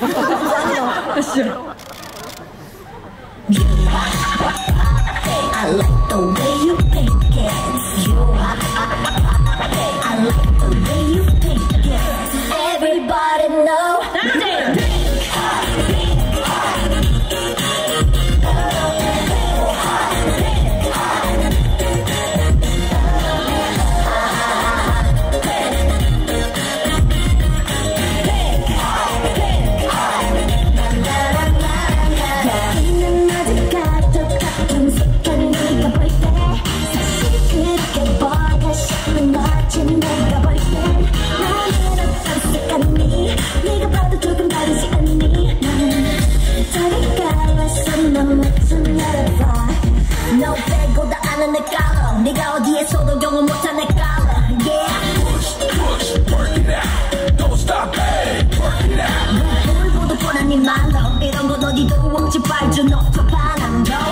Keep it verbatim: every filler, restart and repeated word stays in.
I like the way you think it. You are. I like the way you think it. Everybody know. That's it. No 빼고도 아는 내 color. 네가 어디에서도 경험 못한 내 color. Yeah. Push, push, work it out. Don't stop, hey, work it out. 눈 보도 보는 네 만남. 이런 건 어디도 멈칫 발주 높아 바람도.